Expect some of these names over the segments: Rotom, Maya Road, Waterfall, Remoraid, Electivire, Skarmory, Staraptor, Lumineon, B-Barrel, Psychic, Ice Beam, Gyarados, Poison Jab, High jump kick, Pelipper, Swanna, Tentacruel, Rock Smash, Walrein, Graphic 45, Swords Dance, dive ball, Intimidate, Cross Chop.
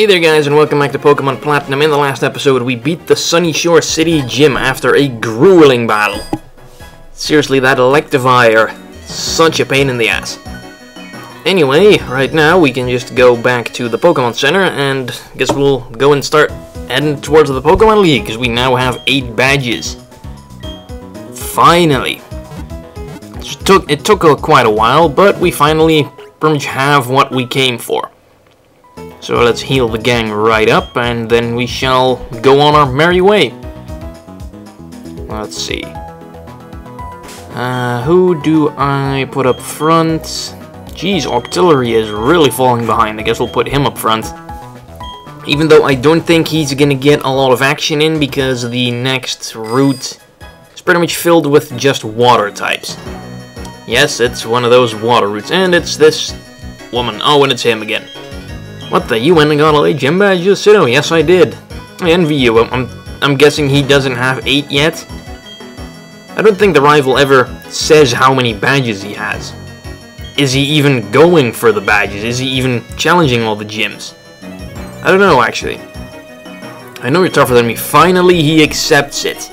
Hey there guys, and welcome back to Pokemon Platinum. In the last episode, we beat the Sunny Shore City Gym after a grueling battle. Seriously, that Electivire, such a pain in the ass. Anyway, right now we can just go back to the Pokemon Center, and I guess we'll go and start heading towards the Pokemon League, because we now have 8 badges. Finally. It took quite a while, but we finally pretty much have what we came for. So let's heal the gang right up, and then we shall go on our merry way. Let's see. Who do I put up front? Jeez, Octillery is really falling behind. I guess we'll put him up front. Even though I don't think he's gonna get a lot of action in, because the next route is pretty much filled with just water types. Yes, it's one of those water routes, and it's this woman. Oh, and it's him again. What the? You went and got all 8 gym badges, Sido? Yes, I did. I envy you. I'm guessing he doesn't have 8 yet. I don't think the rival ever says how many badges he has. Is he even going for the badges? Is he even challenging all the gyms? I don't know, actually. I know you're tougher than me. Finally, he accepts it.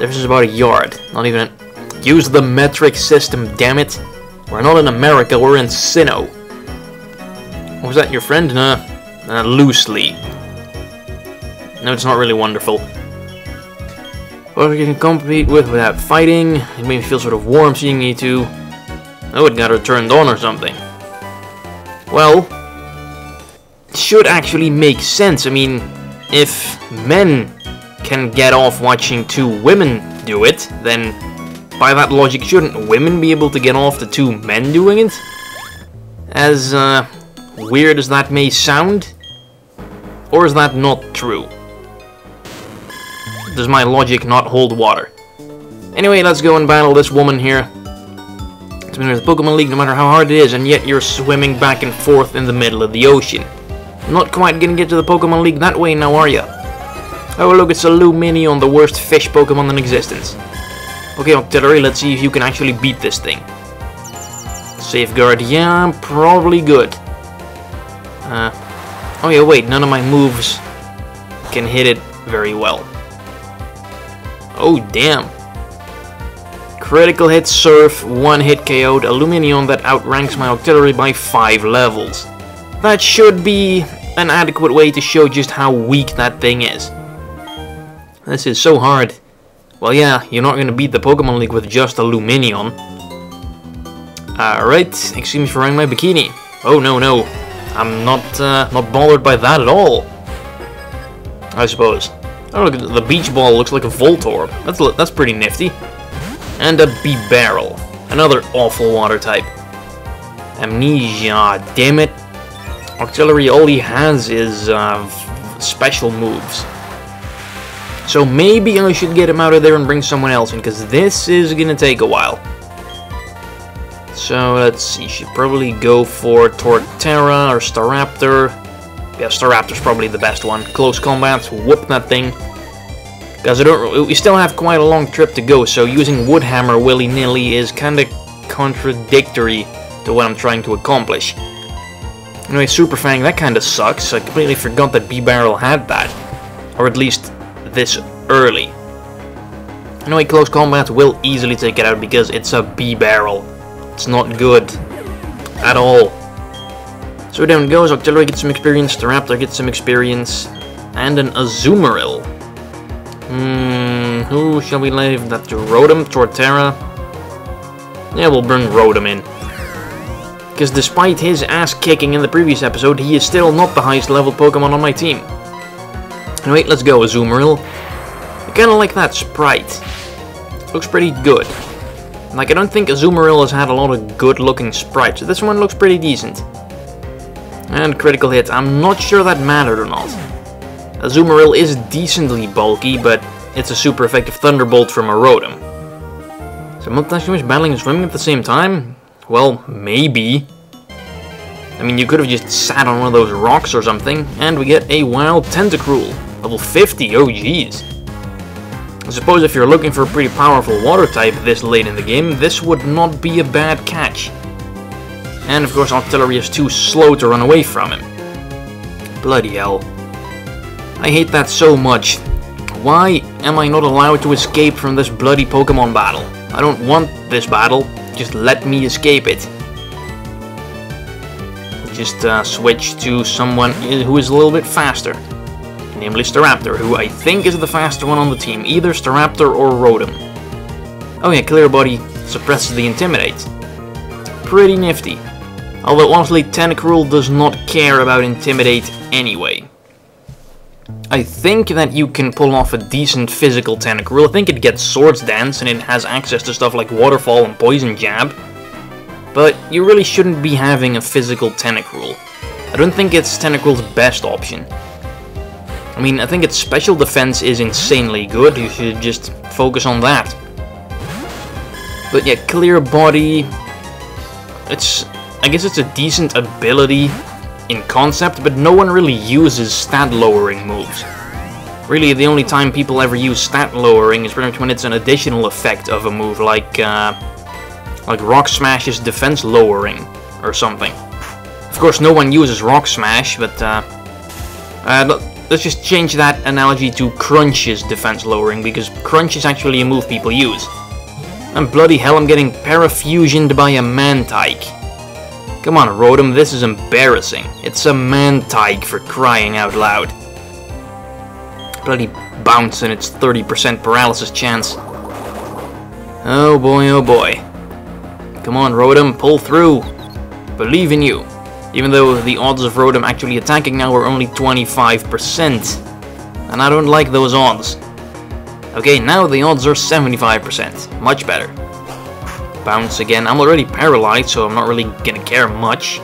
This is about a yard. Not even a... Use the metric system, damn it! We're not in America. We're in Sinnoh. Was that your friend? Nah, loosely. No, it's not really wonderful. What we can compete with without fighting? It made me feel sort of warm seeing you two. Oh, it got her turned on or something. Well, it should actually make sense. I mean, if men can get off watching 2 women do it, then by that logic, shouldn't women be able to get off to 2 men doing it? As, weird as that may sound, or is that not true? Does my logic not hold water? Anyway, let's go and battle this woman here. It's been with the Pokemon League no matter how hard it is, and yet you're swimming back and forth in the middle of the ocean. Not quite gonna get to the Pokemon League that way now, are ya? Oh look, it's a Lumineon, the worst fish Pokemon in existence. Okay, Octillery, let's see if you can actually beat this thing. Safeguard, yeah, probably good. Oh yeah, wait, none of my moves can hit it very well. Oh, damn. Critical hit Surf, 1-hit KO'd, Aluminium that outranks my Octillery by 5 levels. That should be an adequate way to show just how weak that thing is. This is so hard. Well, yeah, you're not gonna beat the Pokemon League with just Aluminium. Alright, excuse me for wearing my bikini. Oh, no, no. I'm not bothered by that at all, I suppose. Oh, look, the beach ball looks like a Voltorb. That's pretty nifty. And a B-Barrel, another awful water type. Amnesia, damn it. Octillery, all he has is special moves. So maybe I should get him out of there and bring someone else in, because this is gonna take a while. So let's see, should probably go for Torterra or Staraptor. Yeah, Staraptor's probably the best one. Close combat, whoop that thing. Because we still have quite a long trip to go, so using Wood Hammer willy-nilly is kinda contradictory to what I'm trying to accomplish. Anyway, Super Fang, that kinda sucks. I completely forgot that B-Barrel had that. Or at least this early. Anyway, close combat will easily take it out because it's a B-Barrel. It's not good at all. So down it goes. Octillery gets some experience, the Raptor gets some experience, and an Azumarill. Who shall we leave that to? Rotom? Torterra? Yeah, we'll bring Rotom in. Because despite his ass kicking in the previous episode, he is still not the highest level Pokemon on my team. Anyway, let's go, Azumarill. I kinda like that sprite. Looks pretty good. Like, I don't think Azumarill has had a lot of good-looking sprites, so this one looks pretty decent. And critical hit. I'm not sure that mattered or not. Azumarill is decently bulky, but it's a super effective Thunderbolt from a Rotom. So, not that much battling and swimming at the same time? Well, maybe. I mean, you could have just sat on one of those rocks or something, and we get a wild Tentacruel. Level 50, oh jeez. I suppose if you're looking for a pretty powerful water type this late in the game, this would not be a bad catch. And of course Octillery is too slow to run away from him. Bloody hell. I hate that so much. Why am I not allowed to escape from this bloody Pokemon battle? I don't want this battle. Just let me escape it. Just switch to someone who is a little bit faster. Namely Staraptor, who I think is the faster one on the team. Either Staraptor or Rotom. Oh yeah, Clear Body suppresses the Intimidate. Pretty nifty. Although honestly, Tentacruel does not care about Intimidate anyway. I think that you can pull off a decent physical Tentacruel. I think it gets Swords Dance and it has access to stuff like Waterfall and Poison Jab. But you really shouldn't be having a physical Tentacruel. I don't think it's Tentacruel's best option. I mean, I think its special defense is insanely good. You should just focus on that. But yeah, Clear Body... it's... I guess it's a decent ability in concept, but no one really uses stat-lowering moves. Really, the only time people ever use stat-lowering is pretty much when it's an additional effect of a move, like Rock Smash's defense lowering, or something. Of course, no one uses Rock Smash, but... let's just change that analogy to Crunch's defense lowering, because Crunch is actually a move people use. And bloody hell, I'm getting parafusioned by a Mantyke. Come on, Rotom, this is embarrassing. It's a Mantyke, for crying out loud. Bloody Bounce and its 30% paralysis chance. Oh boy, oh boy. Come on, Rotom, pull through. Believe in you. Even though the odds of Rotom actually attacking now are only 25%. And I don't like those odds. Okay, now the odds are 75%. Much better. Bounce again. I'm already paralyzed, so I'm not really gonna care much.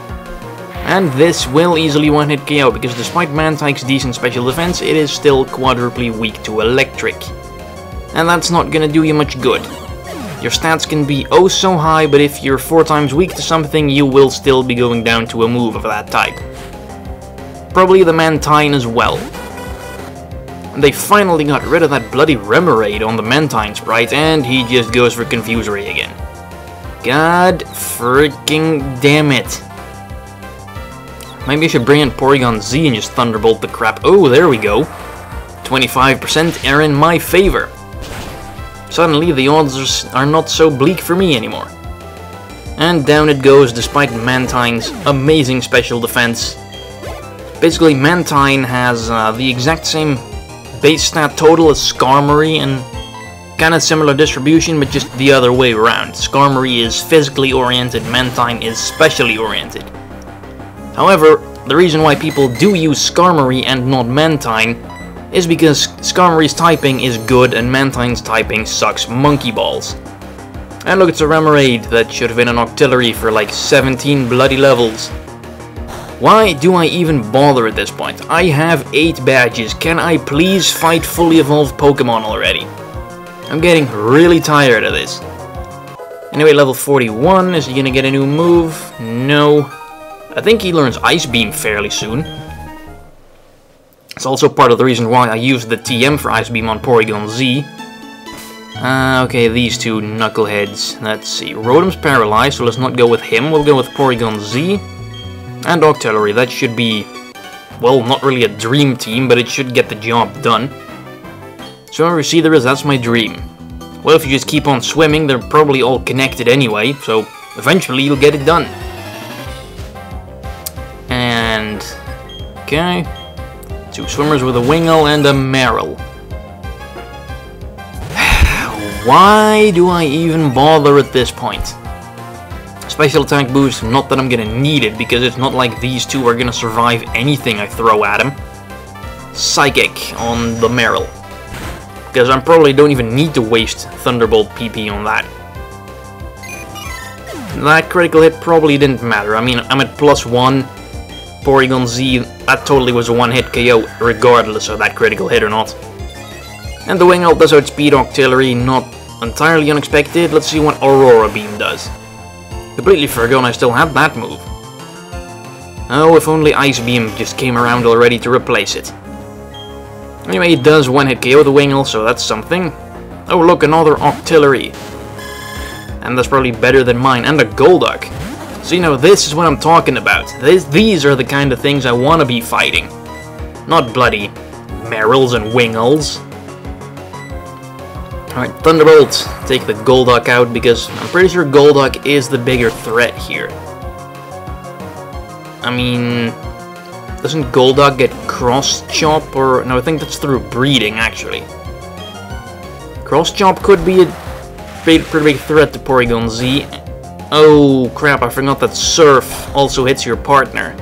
And this will easily one-hit KO, because despite Mantyke's decent special defense, it is still quadruply weak to electric. And that's not gonna do you much good. Your stats can be oh so high, but if you're 4 times weak to something, you will still be going down to a move of that type. Probably the Mantine as well. And they finally got rid of that bloody Remoraid on the Mantine sprite, and he just goes for Confusery again. God freaking damn it. Maybe I should bring in Porygon-Z and just Thunderbolt the crap. Oh, there we go. 25% are in my favor. Suddenly, the odds are not so bleak for me anymore. And down it goes, despite Mantine's amazing special defense. Basically, Mantine has the exact same base stat total as Skarmory, and kind of similar distribution, but just the other way around. Skarmory is physically oriented, Mantine is specially oriented. However, the reason why people do use Skarmory and not Mantine is because Skarmory's typing is good and Mantine's typing sucks monkey balls. And look, it's a Remoraid that should have been an Octillery for like 17 bloody levels. Why do I even bother at this point? I have 8 badges. Can I please fight fully evolved Pokemon already? I'm getting really tired of this. Anyway, level 41. Is he gonna get a new move? No. I think he learns Ice Beam fairly soon. It's also part of the reason why I used the TM for Ice Beam on Porygon-Z. Okay, these two knuckleheads. Let's see, Rotom's paralyzed, so let's not go with him. We'll go with Porygon-Z. And Octillery, that should be... well, not really a dream team, but it should get the job done. Swimmer Receiver is, that's my dream. Well, if you just keep on swimming, they're probably all connected anyway, so eventually you'll get it done. And... okay... 2 swimmers with a Wingull and a Merrill. Why do I even bother at this point? Special attack boost, not that I'm gonna need it, because it's not like these two are gonna survive anything I throw at them. Psychic on the Merrill, because I probably don't even need to waste Thunderbolt PP on that. That critical hit probably didn't matter. I mean, I'm at +1. Porygon-Z, that totally was a one-hit KO, regardless of that critical hit or not. And the Wingull does outspeed Octillery, not entirely unexpected. Let's see what Aurora Beam does. Completely forgotten I still had that move. Oh, if only Ice Beam just came around already to replace it. Anyway, it does one-hit KO the Wingull, so that's something. Oh look, another Octillery. And that's probably better than mine, and a Golduck. So you know, this is what I'm talking about. These are the kind of things I want to be fighting. Not bloody Merrills and Wingulls. Alright, Thunderbolt, take the Golduck out because I'm pretty sure Golduck is the bigger threat here. I mean, doesn't Golduck get Cross Chop or... No, I think that's through breeding, actually. Cross Chop could be a pretty big threat to Porygon-Z. Oh, crap, I forgot that Surf also hits your partner.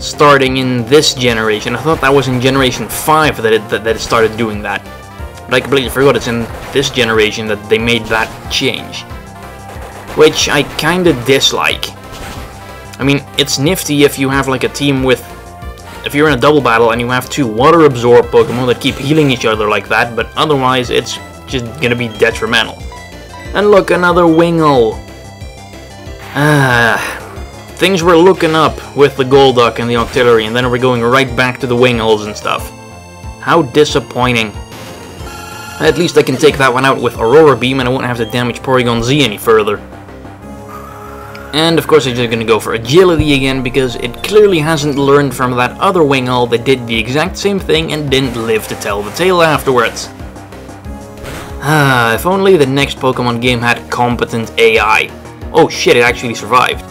Starting in this generation. I thought that was in Generation 5 that it started doing that. But I completely forgot it's in this generation that they made that change. Which I kinda dislike. I mean, it's nifty if you have like a team with... If you're in a double battle and you have two water absorb Pokemon that keep healing each other like that, but otherwise it's just gonna be detrimental. And look, another Wingull! Things were looking up with the Golduck and the Octillery, and then we're going right back to the Wingulls and stuff. How disappointing. At least I can take that one out with Aurora Beam and I won't have to damage Porygon-Z any further. And of course I'm just gonna go for Agility again because it clearly hasn't learned from that other Wingull that did the exact same thing and didn't live to tell the tale afterwards. If only the next Pokemon game had competent AI. Oh shit, it actually survived.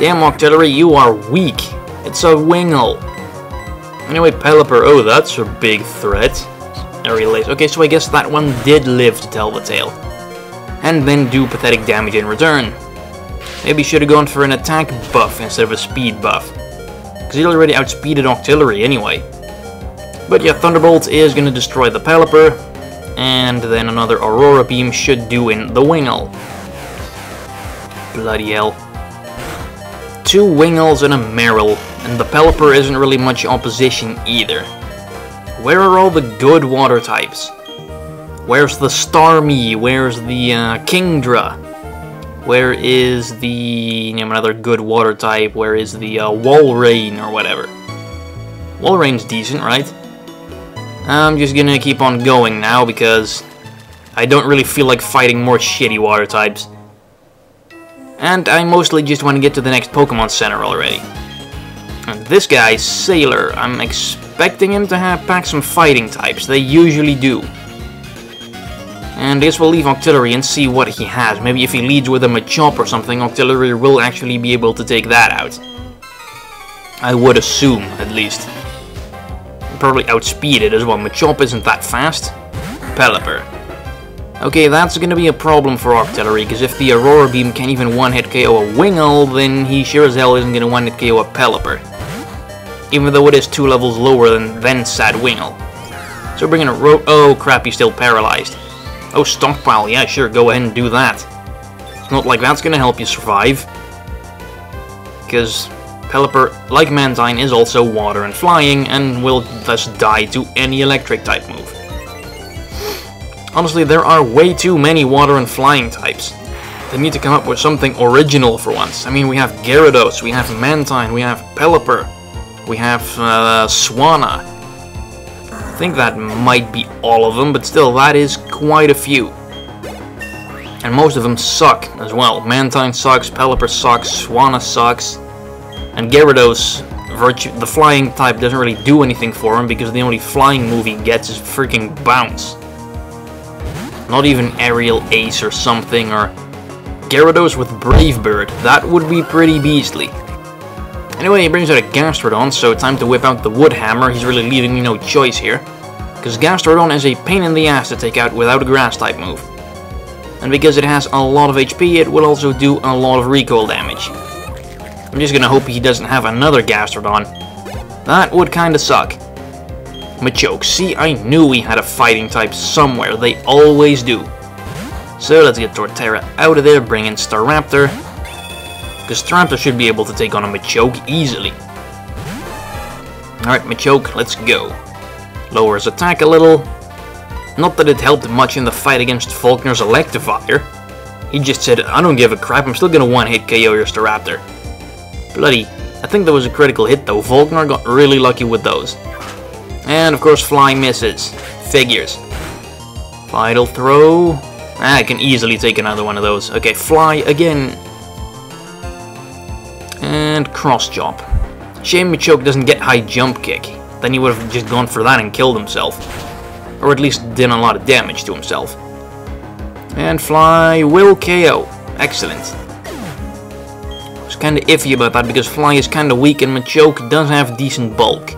Damn Octillery, you are weak. It's a Wingull. Anyway, Pelipper, oh that's a big threat. Okay, so I guess that one did live to tell the tale. And then do pathetic damage in return. Maybe should have gone for an attack buff instead of a speed buff. Because he already outspeeded Octillery anyway. But yeah, Thunderbolt is going to destroy the Pelipper. And then another Aurora Beam should do in the Wingull. Bloody hell. Two Wingulls and a Merrill. And the Pelipper isn't really much opposition either. Where are all the good water types? Where's the Starmie? Where's the Kingdra? Where is the... name another good water type? Where is the Walrein or whatever? Walrein's decent, right? I'm just gonna keep on going now because I don't really feel like fighting more shitty water types. And I mostly just want to get to the next Pokemon Center already. And this guy, Sailor, I'm expecting him to have pack some fighting types, they usually do. And I guess we'll leave Octillery and see what he has. Maybe if he leads with a Machoke or something, Octillery will actually be able to take that out. I would assume, at least. Probably outspeed it as well. Machoke isn't that fast. Pelipper. Okay, that's gonna be a problem for Octillery, because if the Aurora Beam can't even one-hit KO a Wingull, then he sure as hell isn't gonna one-hit KO a Pelipper. Even though it is 2 levels lower than sad Wingull. So bringing a oh crap, he's still paralyzed. Oh, Stockpile, yeah sure, go ahead and do that. It's not like that's gonna help you survive. Because Pelipper, like Mantine, is also water and flying, and will thus die to any electric type move. Honestly, there are way too many water and flying types. They need to come up with something original for once. I mean, we have Gyarados, we have Mantine, we have Pelipper, we have Swanna. I think that might be all of them, but still, that is quite a few. And most of them suck as well. Mantine sucks, Pelipper sucks, Swanna sucks, and Gyarados, the flying type, doesn't really do anything for him because the only flying move he gets is freaking Bounce. Not even Aerial Ace or something, or Gyarados with Brave Bird. That would be pretty beastly. Anyway, he brings out a Gastrodon, so time to whip out the Wood Hammer. He's really leaving me no choice here. Because Gastrodon is a pain in the ass to take out without a Grass-type move. And because it has a lot of HP, it will also do a lot of recoil damage. I'm just gonna hope he doesn't have another Gastrodon. That would kinda suck. Machoke. See, I knew we had a fighting type somewhere. They always do. So let's get Torterra out of there, bring in Staraptor. Because Staraptor should be able to take on a Machoke easily. Alright, Machoke, let's go. Lower his attack a little. Not that it helped much in the fight against Faulkner's Electivire. He just said, I don't give a crap, I'm still gonna one-hit KO your Staraptor. Bloody. I think that was a critical hit though. Faulkner got really lucky with those. And of course Fly misses. Figures. Final throw. I can easily take another one of those. Okay, Fly again. And Cross Chop. Shame Machoke doesn't get high jump kick. Then he would have just gone for that and killed himself. Or at least did a lot of damage to himself. And Fly will KO. Excellent. I was kinda iffy about that because Fly is kinda weak and Machoke does have decent bulk.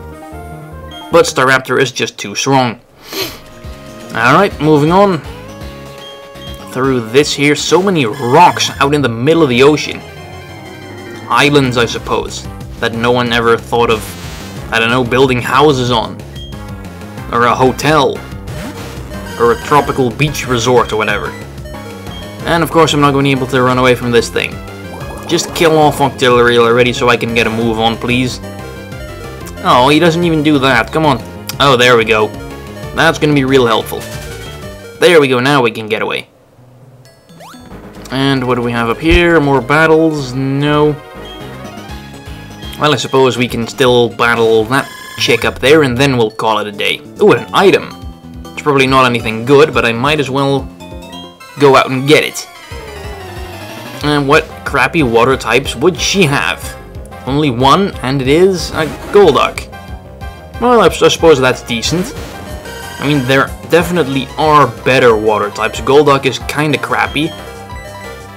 But Staraptor is just too strong. Alright, moving on. Through this here, so many rocks out in the middle of the ocean. Islands, I suppose, that no one ever thought of, I don't know, building houses on. Or a hotel. Or a tropical beach resort or whatever. And of course I'm not going to be able to run away from this thing. Just kill off Octillery already so I can get a move on, please. Oh, he doesn't even do that, come on. Oh, there we go. That's going to be real helpful. There we go, now we can get away. And what do we have up here? More battles? No. Well, I suppose we can still battle that chick up there and then we'll call it a day. Ooh, an item! It's probably not anything good, but I might as well go out and get it. And what crappy water types would she have? Only one, and it is a Golduck. Well, I suppose that's decent. I mean, there definitely are better water types. Golduck is kinda crappy.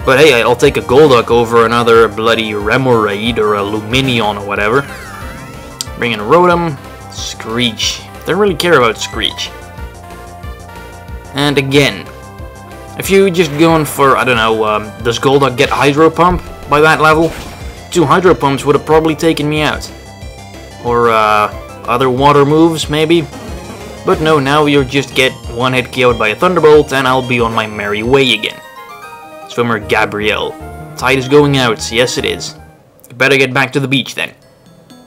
But hey, I'll take a Golduck over another bloody Remoraid or a Lumineon or whatever. Bring in Rotom, Screech. Don't really care about Screech. And again, if you're just going for, I don't know, does Golduck get Hydro Pump by that level? 2 Hydro Pumps would have probably taken me out. Or other water moves, maybe? But no, now you'll just get one hit KO'd by a Thunderbolt and I'll be on my merry way again. Swimmer Gabrielle. Tide is going out, yes it is. Better get back to the beach then.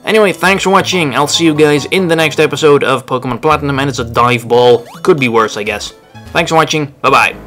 Anyway, thanks for watching, I'll see you guys in the next episode of Pokemon Platinum, and it's a dive ball. Could be worse, I guess. Thanks for watching, bye-bye.